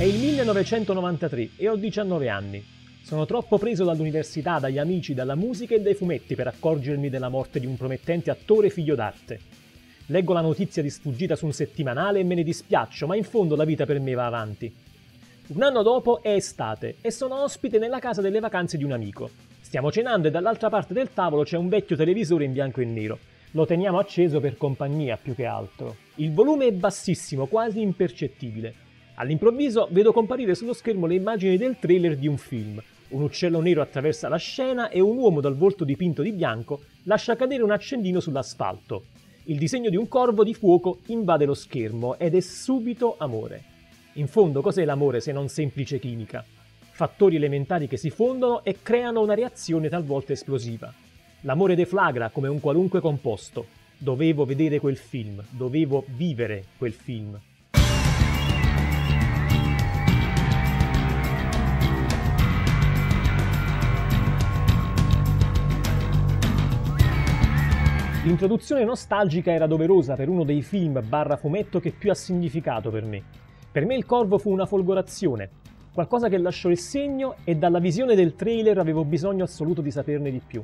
È il 1993 e ho 19 anni. Sono troppo preso dall'università, dagli amici, dalla musica e dai fumetti per accorgermi della morte di un promettente attore figlio d'arte. Leggo la notizia di sfuggita su un settimanale e me ne dispiaccio, ma in fondo la vita per me va avanti. Un anno dopo è estate e sono ospite nella casa delle vacanze di un amico. Stiamo cenando e dall'altra parte del tavolo c'è un vecchio televisore in bianco e nero. Lo teniamo acceso per compagnia più che altro. Il volume è bassissimo, quasi impercettibile. All'improvviso vedo comparire sullo schermo le immagini del trailer di un film. Un uccello nero attraversa la scena e un uomo dal volto dipinto di bianco lascia cadere un accendino sull'asfalto. Il disegno di un corvo di fuoco invade lo schermo ed è subito amore. In fondo cos'è l'amore se non semplice chimica? Fattori elementari che si fondono e creano una reazione talvolta esplosiva. L'amore deflagra come un qualunque composto. Dovevo vedere quel film, dovevo vivere quel film. L'introduzione nostalgica era doverosa per uno dei film barra fumetto che più ha significato per me. Per me Il Corvo fu una folgorazione, qualcosa che lasciò il segno e dalla visione del trailer avevo bisogno assoluto di saperne di più.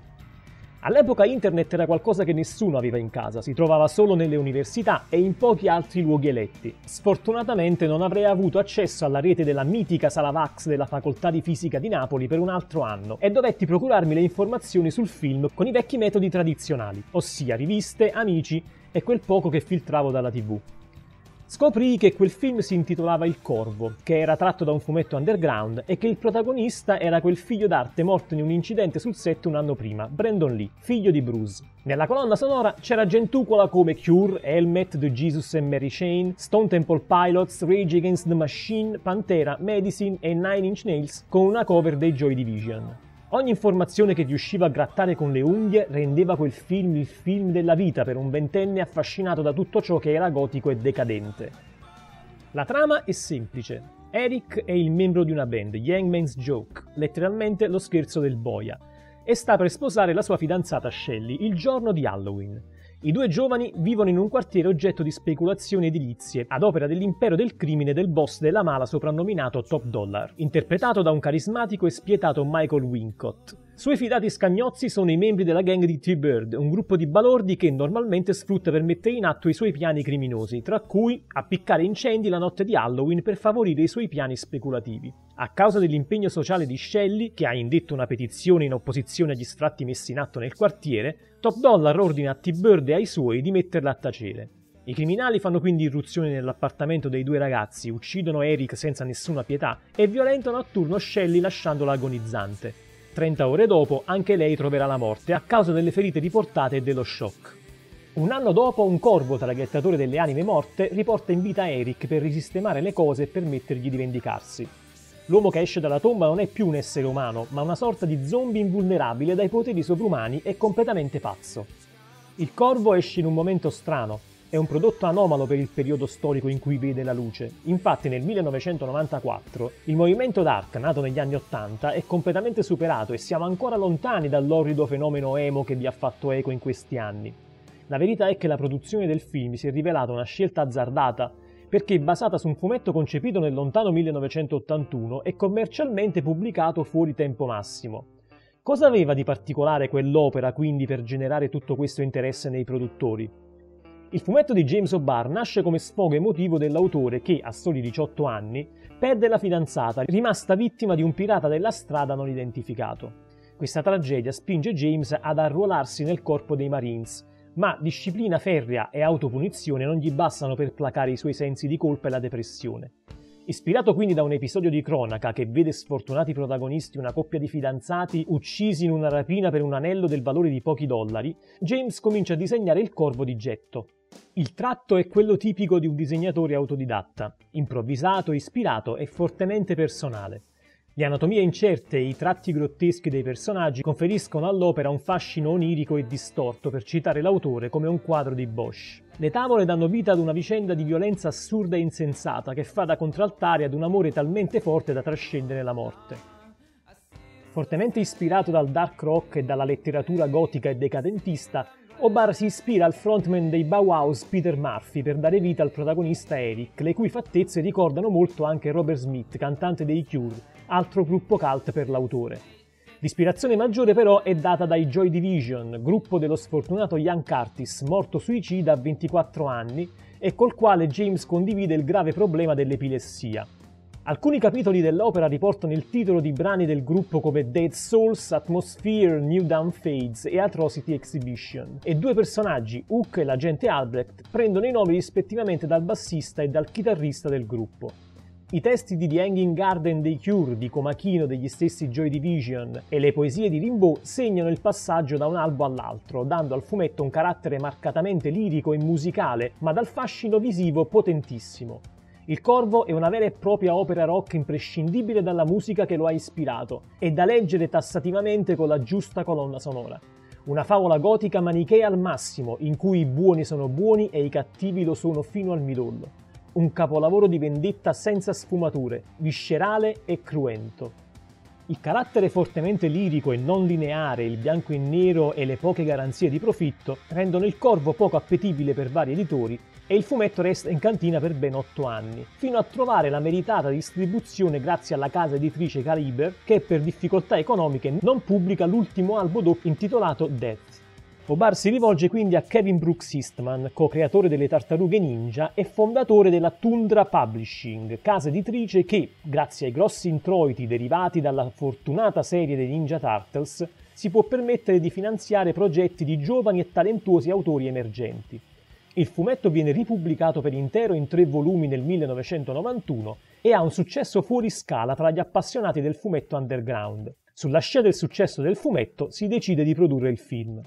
All'epoca internet era qualcosa che nessuno aveva in casa, si trovava solo nelle università e in pochi altri luoghi eletti. Sfortunatamente non avrei avuto accesso alla rete della mitica sala VAX della Facoltà di Fisica di Napoli per un altro anno e dovetti procurarmi le informazioni sul film con i vecchi metodi tradizionali, ossia riviste, amici e quel poco che filtravo dalla TV. Scoprì che quel film si intitolava Il Corvo, che era tratto da un fumetto underground e che il protagonista era quel figlio d'arte morto in un incidente sul set un anno prima, Brandon Lee, figlio di Bruce. Nella colonna sonora c'era gentucola come Cure, Helmet, The Jesus and Mary Chain, Stone Temple Pilots, Rage Against the Machine, Pantera, Medicine e Nine Inch Nails con una cover dei Joy Division. Ogni informazione che riusciva a grattare con le unghie rendeva quel film il film della vita per un ventenne affascinato da tutto ciò che era gotico e decadente. La trama è semplice. Eric è il membro di una band, The Young Man's Joke, letteralmente lo scherzo del boia, e sta per sposare la sua fidanzata Shelley il giorno di Halloween. I due giovani vivono in un quartiere oggetto di speculazioni edilizie ad opera dell'impero del crimine del boss della mala soprannominato Top Dollar, interpretato da un carismatico e spietato Michael Wincott. Suoi fidati scagnozzi sono i membri della gang di T-Bird, un gruppo di balordi che normalmente sfrutta per mettere in atto i suoi piani criminosi, tra cui appiccare incendi la notte di Halloween per favorire i suoi piani speculativi. A causa dell'impegno sociale di Shelley, che ha indetto una petizione in opposizione agli sfratti messi in atto nel quartiere, Top Dollar ordina a T-Bird e ai suoi di metterla a tacere. I criminali fanno quindi irruzione nell'appartamento dei due ragazzi, uccidono Eric senza nessuna pietà e violentano a turno Shelley lasciandola agonizzante. 30 ore dopo anche lei troverà la morte a causa delle ferite riportate e dello shock. Un anno dopo un corvo traghettatore delle anime morte riporta in vita Eric per risistemare le cose e permettergli di vendicarsi. L'uomo che esce dalla tomba non è più un essere umano, ma una sorta di zombie invulnerabile dai poteri sovrumani e completamente pazzo. Il corvo esce in un momento strano, è un prodotto anomalo per il periodo storico in cui vede la luce. Infatti nel 1994 il movimento dark, nato negli anni 80, è completamente superato e siamo ancora lontani dall'orrido fenomeno emo che vi ha fatto eco in questi anni. La verità è che la produzione del film si è rivelata una scelta azzardata, perché basata su un fumetto concepito nel lontano 1981 e commercialmente pubblicato fuori tempo massimo. Cosa aveva di particolare quell'opera quindi per generare tutto questo interesse nei produttori? Il fumetto di James O'Barr nasce come sfogo emotivo dell'autore che, a soli 18 anni, perde la fidanzata, rimasta vittima di un pirata della strada non identificato. Questa tragedia spinge James ad arruolarsi nel corpo dei Marines, ma disciplina ferrea e autopunizione non gli bastano per placare i suoi sensi di colpa e la depressione. Ispirato quindi da un episodio di cronaca che vede sfortunati protagonisti una coppia di fidanzati uccisi in una rapina per un anello del valore di pochi dollari, James comincia a disegnare il corvo di getto. Il tratto è quello tipico di un disegnatore autodidatta, improvvisato, ispirato e fortemente personale. Le anatomie incerte e i tratti grotteschi dei personaggi conferiscono all'opera un fascino onirico e distorto, per citare l'autore, come un quadro di Bosch. Le tavole danno vita ad una vicenda di violenza assurda e insensata che fa da contraltare ad un amore talmente forte da trascendere la morte. Fortemente ispirato dal dark rock e dalla letteratura gotica e decadentista, O'Barr si ispira al frontman dei Bauhaus Peter Murphy per dare vita al protagonista Eric, le cui fattezze ricordano molto anche Robert Smith, cantante dei Cure, altro gruppo cult per l'autore. L'ispirazione maggiore però è data dai Joy Division, gruppo dello sfortunato Ian Curtis, morto suicida a 24 anni e col quale James condivide il grave problema dell'epilessia. Alcuni capitoli dell'opera riportano il titolo di brani del gruppo come Dead Souls, Atmosphere, New Dawn Fades e Atrocity Exhibition, e due personaggi, Hook e l'agente Albrecht, prendono i nomi rispettivamente dal bassista e dal chitarrista del gruppo. I testi di The Hanging Garden dei Cure, di Comachino degli stessi Joy Division, e le poesie di Rimbaud segnano il passaggio da un albo all'altro, dando al fumetto un carattere marcatamente lirico e musicale, ma dal fascino visivo potentissimo. Il Corvo è una vera e propria opera rock imprescindibile dalla musica che lo ha ispirato e da leggere tassativamente con la giusta colonna sonora. Una favola gotica manichea al massimo, in cui i buoni sono buoni e i cattivi lo sono fino al midollo. Un capolavoro di vendetta senza sfumature, viscerale e cruento. Il carattere fortemente lirico e non lineare, il bianco e nero e le poche garanzie di profitto rendono il Corvo poco appetibile per vari editori e il fumetto resta in cantina per ben 8 anni, fino a trovare la meritata distribuzione grazie alla casa editrice Caliber, che per difficoltà economiche non pubblica l'ultimo albo doppio intitolato Death. O'Barr si rivolge quindi a Kevin Brooks Eastman, co-creatore delle Tartarughe Ninja e fondatore della Tundra Publishing, casa editrice che, grazie ai grossi introiti derivati dalla fortunata serie dei Ninja Turtles, si può permettere di finanziare progetti di giovani e talentuosi autori emergenti. Il fumetto viene ripubblicato per intero in 3 volumi nel 1991 e ha un successo fuori scala tra gli appassionati del fumetto underground. Sulla scia del successo del fumetto si decide di produrre il film.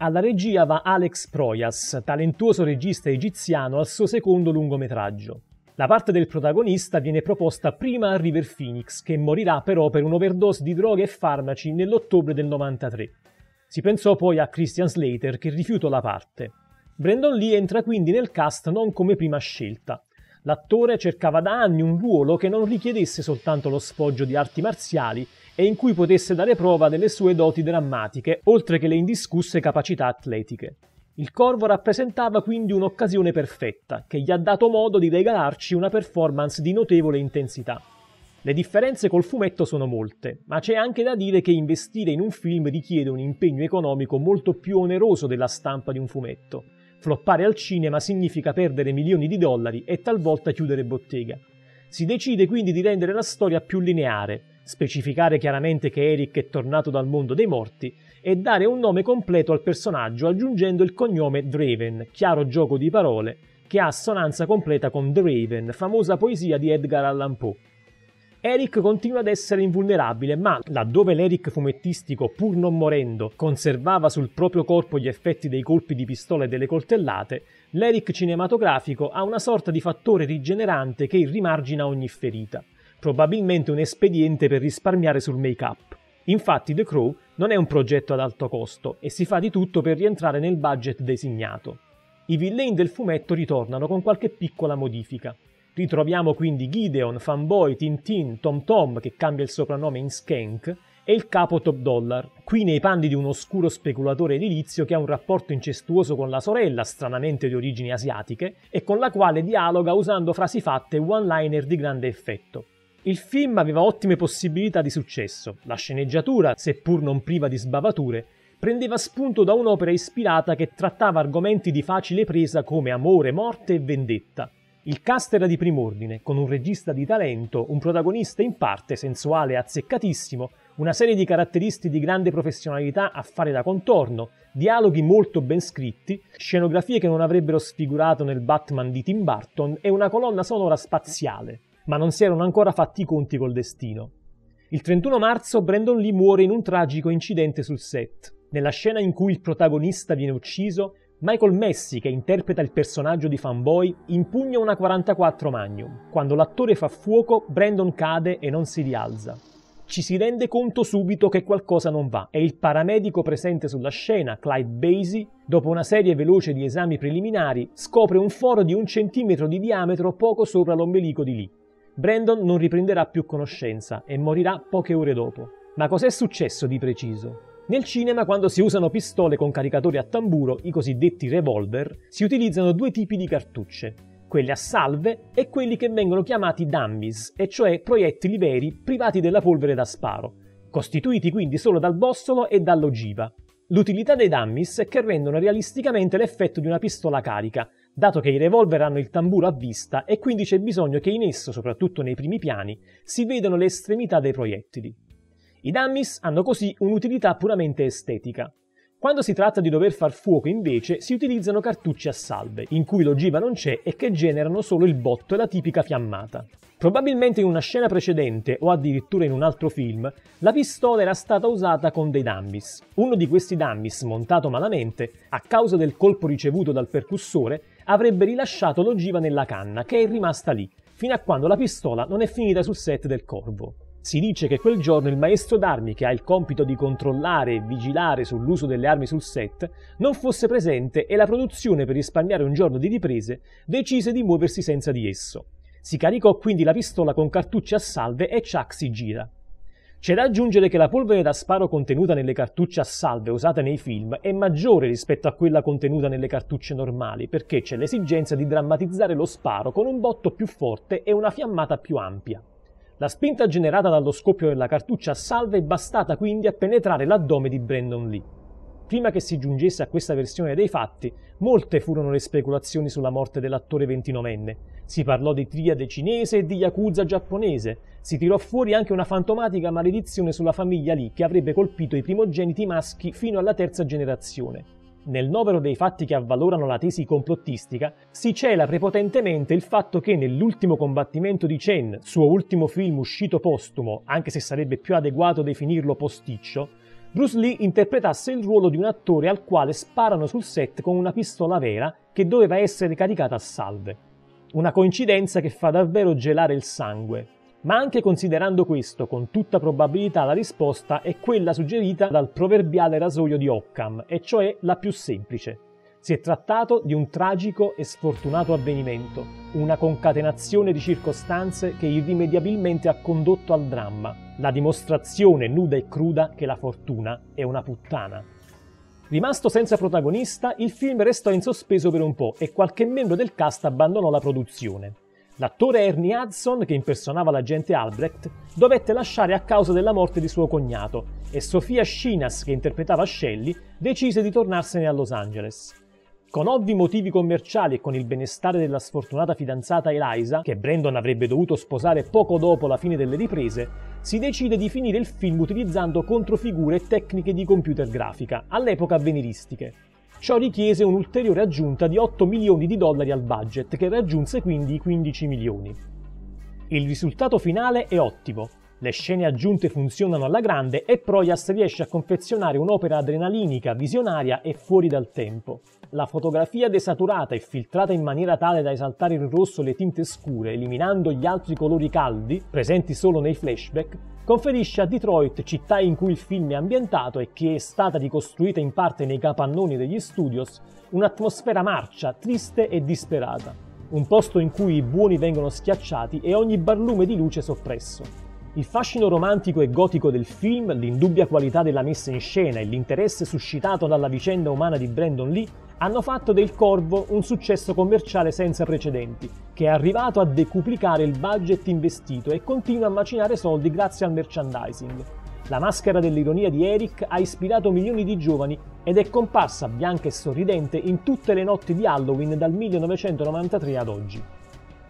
Alla regia va Alex Proyas, talentuoso regista egiziano al suo secondo lungometraggio. La parte del protagonista viene proposta prima a River Phoenix, che morirà però per un'overdose di droghe e farmaci nell'ottobre del 93. Si pensò poi a Christian Slater, che rifiutò la parte. Brandon Lee entra quindi nel cast non come prima scelta. L'attore cercava da anni un ruolo che non richiedesse soltanto lo sfoggio di arti marziali e in cui potesse dare prova delle sue doti drammatiche, oltre che le indiscusse capacità atletiche. Il Corvo rappresentava quindi un'occasione perfetta, che gli ha dato modo di regalarci una performance di notevole intensità. Le differenze col fumetto sono molte, ma c'è anche da dire che investire in un film richiede un impegno economico molto più oneroso della stampa di un fumetto. Floppare al cinema significa perdere milioni di dollari e talvolta chiudere bottega. Si decide quindi di rendere la storia più lineare, specificare chiaramente che Eric è tornato dal mondo dei morti e dare un nome completo al personaggio aggiungendo il cognome Draven, chiaro gioco di parole, che ha assonanza completa con The Raven, famosa poesia di Edgar Allan Poe. Eric continua ad essere invulnerabile, ma laddove l'Eric fumettistico, pur non morendo, conservava sul proprio corpo gli effetti dei colpi di pistola e delle coltellate, l'Eric cinematografico ha una sorta di fattore rigenerante che rimargina ogni ferita. Probabilmente un espediente per risparmiare sul make-up. Infatti The Crow non è un progetto ad alto costo e si fa di tutto per rientrare nel budget designato. I villain del fumetto ritornano con qualche piccola modifica. Ritroviamo quindi Gideon, Fanboy, Tintin, Tom Tom, che cambia il soprannome in Skank, e il capo Top Dollar, qui nei panni di un oscuro speculatore edilizio che ha un rapporto incestuoso con la sorella, stranamente di origini asiatiche, e con la quale dialoga usando frasi fatte e one-liner di grande effetto. Il film aveva ottime possibilità di successo. La sceneggiatura, seppur non priva di sbavature, prendeva spunto da un'opera ispirata che trattava argomenti di facile presa come amore, morte e vendetta. Il cast era di prim'ordine, con un regista di talento, un protagonista in parte sensuale e azzeccatissimo, una serie di caratteristi di grande professionalità a fare da contorno, dialoghi molto ben scritti, scenografie che non avrebbero sfigurato nel Batman di Tim Burton e una colonna sonora spaziale. Ma non si erano ancora fatti i conti col destino. Il 31 marzo Brandon Lee muore in un tragico incidente sul set. Nella scena in cui il protagonista viene ucciso, Michael Messi, che interpreta il personaggio di Fanboy, impugna una .44 Magnum. Quando l'attore fa fuoco, Brandon cade e non si rialza. Ci si rende conto subito che qualcosa non va e il paramedico presente sulla scena, Clyde Basie, dopo una serie veloce di esami preliminari, scopre un foro di 1 centimetro di diametro poco sopra l'ombelico di Lee. Brandon non riprenderà più conoscenza e morirà poche ore dopo. Ma cos'è successo di preciso? Nel cinema, quando si usano pistole con caricatori a tamburo, i cosiddetti revolver, si utilizzano due tipi di cartucce, quelle a salve e quelli che vengono chiamati dummies, e cioè proiettili veri privati della polvere da sparo, costituiti quindi solo dal bossolo e dall'ogiva. L'utilità dei dummies è che rendono realisticamente l'effetto di una pistola carica, dato che i revolver hanno il tamburo a vista e quindi c'è bisogno che in esso, soprattutto nei primi piani, si vedano le estremità dei proiettili. I dummies hanno così un'utilità puramente estetica. Quando si tratta di dover far fuoco, invece, si utilizzano cartucce a salve, in cui l'ogiva non c'è e che generano solo il botto e la tipica fiammata. Probabilmente in una scena precedente, o addirittura in un altro film, la pistola era stata usata con dei dummies. Uno di questi dummies, montato malamente, a causa del colpo ricevuto dal percussore, avrebbe rilasciato l'ogiva nella canna, che è rimasta lì, fino a quando la pistola non è finita sul set del Corvo. Si dice che quel giorno il maestro d'armi, che ha il compito di controllare e vigilare sull'uso delle armi sul set, non fosse presente e la produzione, per risparmiare un giorno di riprese, decise di muoversi senza di esso. Si caricò quindi la pistola con cartucce a salve e ciak si gira. C'è da aggiungere che la polvere da sparo contenuta nelle cartucce a salve usate nei film è maggiore rispetto a quella contenuta nelle cartucce normali, perché c'è l'esigenza di drammatizzare lo sparo con un botto più forte e una fiammata più ampia. La spinta generata dallo scoppio della cartuccia a salve è bastata quindi a penetrare l'addome di Brandon Lee. Prima che si giungesse a questa versione dei fatti, molte furono le speculazioni sulla morte dell'attore 29enne. Si parlò di triade cinese e di yakuza giapponese. Si tirò fuori anche una fantomatica maledizione sulla famiglia Lee che avrebbe colpito i primogeniti maschi fino alla terza generazione. Nel novero dei fatti che avvalorano la tesi complottistica, si cela prepotentemente il fatto che nell'ultimo combattimento di Chen, suo ultimo film uscito postumo, anche se sarebbe più adeguato definirlo posticcio, Bruce Lee interpretasse il ruolo di un attore al quale sparano sul set con una pistola vera che doveva essere caricata a salve. Una coincidenza che fa davvero gelare il sangue. Ma anche considerando questo, con tutta probabilità la risposta è quella suggerita dal proverbiale rasoio di Occam, e cioè la più semplice. Si è trattato di un tragico e sfortunato avvenimento, una concatenazione di circostanze che irrimediabilmente ha condotto al dramma, la dimostrazione nuda e cruda che la fortuna è una puttana. Rimasto senza protagonista, il film restò in sospeso per un po' e qualche membro del cast abbandonò la produzione. L'attore Ernie Hudson, che impersonava l'agente Albrecht, dovette lasciare a causa della morte di suo cognato e Sofia Shinas, che interpretava Shelley, decise di tornarsene a Los Angeles. Con ovvi motivi commerciali e con il benestare della sfortunata fidanzata Eliza, che Brandon avrebbe dovuto sposare poco dopo la fine delle riprese, si decide di finire il film utilizzando controfigure e tecniche di computer grafica, all'epoca avveniristiche. Ciò richiese un'ulteriore aggiunta di $8 milioni al budget, che raggiunse quindi i 15 milioni. Il risultato finale è ottimo, le scene aggiunte funzionano alla grande e Proyas riesce a confezionare un'opera adrenalinica, visionaria e fuori dal tempo. La fotografia desaturata e filtrata in maniera tale da esaltare il rosso e le tinte scure, eliminando gli altri colori caldi, presenti solo nei flashback, conferisce a Detroit, città in cui il film è ambientato e che è stata ricostruita in parte nei capannoni degli studios, un'atmosfera marcia, triste e disperata. Un posto in cui i buoni vengono schiacciati e ogni barlume di luce soppresso. Il fascino romantico e gotico del film, l'indubbia qualità della messa in scena e l'interesse suscitato dalla vicenda umana di Brandon Lee hanno fatto del Corvo un successo commerciale senza precedenti, che è arrivato a decuplicare il budget investito e continua a macinare soldi grazie al merchandising. La maschera dell'ironia di Eric ha ispirato milioni di giovani ed è comparsa bianca e sorridente in tutte le notti di Halloween dal 1993 ad oggi.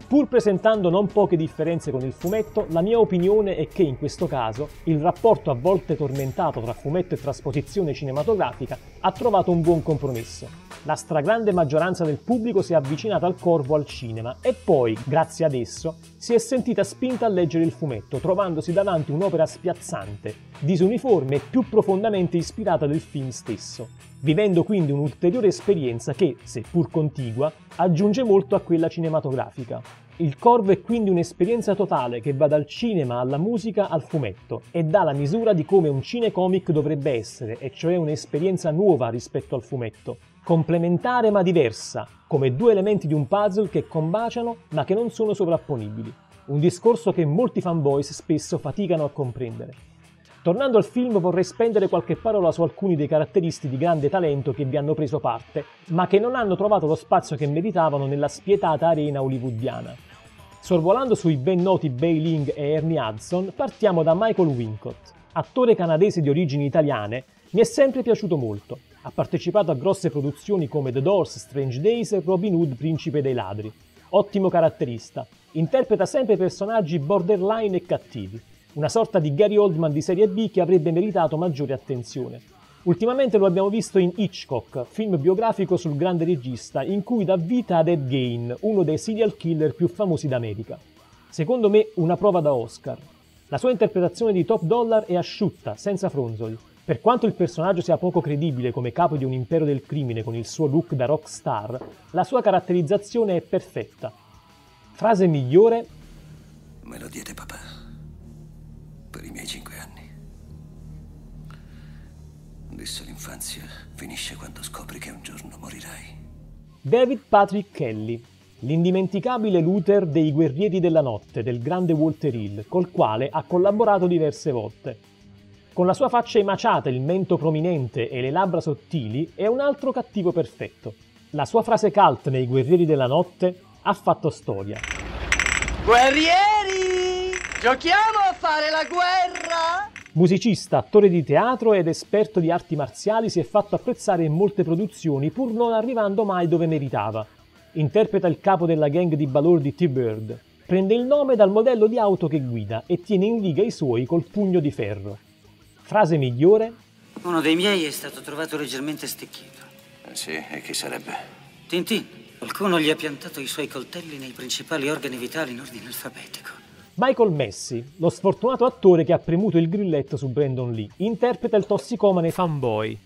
Pur presentando non poche differenze con il fumetto, la mia opinione è che in questo caso il rapporto a volte tormentato tra fumetto e trasposizione cinematografica ha trovato un buon compromesso. La stragrande maggioranza del pubblico si è avvicinata al Corvo al cinema e poi, grazie ad esso, si è sentita spinta a leggere il fumetto, trovandosi davanti un'opera spiazzante, disuniforme e più profondamente ispirata del film stesso, vivendo quindi un'ulteriore esperienza che, seppur contigua, aggiunge molto a quella cinematografica. Il Corvo è quindi un'esperienza totale che va dal cinema alla musica al fumetto e dà la misura di come un cinecomic dovrebbe essere, e cioè un'esperienza nuova rispetto al fumetto, complementare ma diversa, come due elementi di un puzzle che combaciano ma che non sono sovrapponibili. Un discorso che molti fanboys spesso faticano a comprendere. Tornando al film, vorrei spendere qualche parola su alcuni dei caratteristi di grande talento che vi hanno preso parte, ma che non hanno trovato lo spazio che meritavano nella spietata arena hollywoodiana. Sorvolando sui ben noti Bay Ling e Ernie Hudson, partiamo da Michael Wincott. Attore canadese di origini italiane, mi è sempre piaciuto molto. Ha partecipato a grosse produzioni come The Doors, Strange Days e Robin Hood, Principe dei Ladri. Ottimo caratterista. Interpreta sempre personaggi borderline e cattivi. Una sorta di Gary Oldman di serie B che avrebbe meritato maggiore attenzione. Ultimamente lo abbiamo visto in Hitchcock, film biografico sul grande regista, in cui dà vita ad Ed Gein, uno dei serial killer più famosi d'America. Secondo me una prova da Oscar. La sua interpretazione di Top Dollar è asciutta, senza fronzoli. Per quanto il personaggio sia poco credibile come capo di un impero del crimine con il suo look da rock star, la sua caratterizzazione è perfetta. Frase migliore? Me lo diede papà. Per i miei 5 anni. Disse l'infanzia finisce quando scopri che un giorno morirai. David Patrick Kelly, l'indimenticabile Luther dei Guerrieri della Notte del grande Walter Hill, col quale ha collaborato diverse volte. Con la sua faccia emaciata, il mento prominente e le labbra sottili è un altro cattivo perfetto. La sua frase cult nei Guerrieri della Notte ha fatto storia. Guerrieri! Giochiamo a fare la guerra! Musicista, attore di teatro ed esperto di arti marziali, si è fatto apprezzare in molte produzioni pur non arrivando mai dove meritava. Interpreta il capo della gang di balordi T-Bird. Prende il nome dal modello di auto che guida e tiene in riga i suoi col pugno di ferro. Frase migliore? Uno dei miei è stato trovato leggermente stecchito. Sì, e chi sarebbe? Tintin. Qualcuno gli ha piantato i suoi coltelli nei principali organi vitali in ordine alfabetico. Michael Messi, lo sfortunato attore che ha premuto il grilletto su Brandon Lee, interpreta il tossicomane fanboy.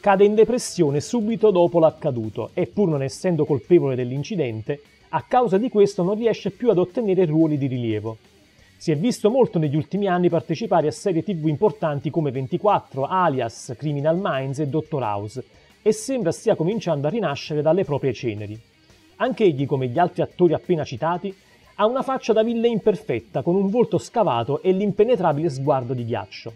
Cade in depressione subito dopo l'accaduto e, pur non essendo colpevole dell'incidente, a causa di questo non riesce più ad ottenere ruoli di rilievo. Si è visto molto negli ultimi anni partecipare a serie TV importanti come 24, Alias, Criminal Minds e Dr. House, e sembra stia cominciando a rinascere dalle proprie ceneri. Anche egli, come gli altri attori appena citati, ha una faccia da villain imperfetta, con un volto scavato e l'impenetrabile sguardo di ghiaccio.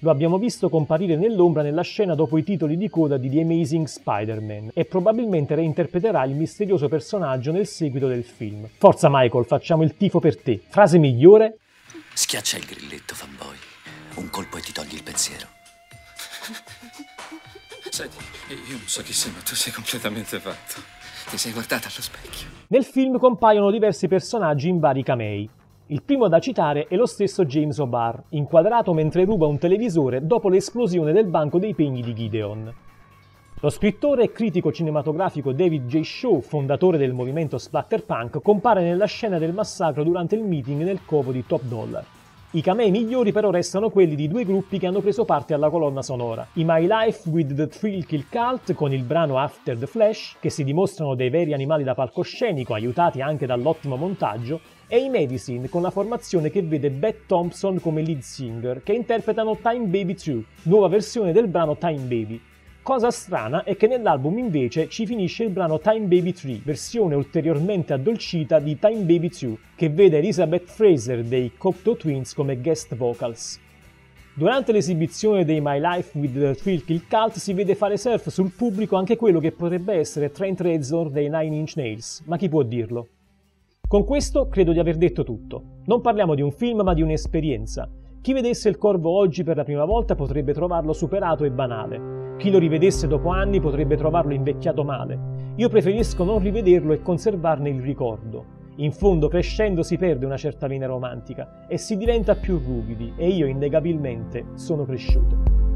Lo abbiamo visto comparire nell'ombra nella scena dopo i titoli di coda di The Amazing Spider-Man e probabilmente reinterpreterà il misterioso personaggio nel seguito del film. Forza Michael, facciamo il tifo per te. Frase migliore? Schiaccia il grilletto, fanboy. Un colpo e ti togli il pensiero. Senti, io non so chi sei, ma tu sei completamente fatto. Ti sei guardata allo specchio. Nel film compaiono diversi personaggi in vari camei. Il primo da citare è lo stesso James O'Barr, inquadrato mentre ruba un televisore dopo l'esplosione del banco dei pegni di Gideon. Lo scrittore e critico cinematografico David J. Shaw, fondatore del movimento Splatterpunk, compare nella scena del massacro durante il meeting nel covo di Top Dollar. I camei migliori però restano quelli di due gruppi che hanno preso parte alla colonna sonora. I My Life with the Thrill Kill Cult con il brano After the Flash, che si dimostrano dei veri animali da palcoscenico, aiutati anche dall'ottimo montaggio, e i Medicine con la formazione che vede Beth Thompson come lead singer, che interpretano Time Baby 2, nuova versione del brano Time Baby. Cosa strana è che nell'album invece ci finisce il brano Time Baby 3, versione ulteriormente addolcita di Time Baby 2, che vede Elizabeth Fraser dei Cocteau Twins come guest vocals. Durante l'esibizione dei My Life with the Thrill Kill Cult si vede fare surf sul pubblico anche quello che potrebbe essere Trent Reznor dei Nine Inch Nails, ma chi può dirlo? Con questo credo di aver detto tutto. Non parliamo di un film ma di un'esperienza. Chi vedesse Il Corvo oggi per la prima volta potrebbe trovarlo superato e banale. Chi lo rivedesse dopo anni potrebbe trovarlo invecchiato male. Io preferisco non rivederlo e conservarne il ricordo. In fondo, crescendo si perde una certa vena romantica e si diventa più ruvidi, e io innegabilmente sono cresciuto.